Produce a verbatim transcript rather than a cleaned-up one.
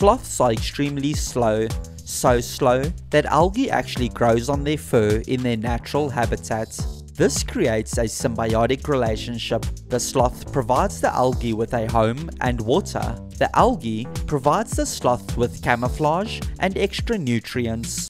Sloths are extremely slow, so slow that algae actually grows on their fur in their natural habitat. This creates a symbiotic relationship. The sloth provides the algae with a home and water. The algae provides the sloth with camouflage and extra nutrients.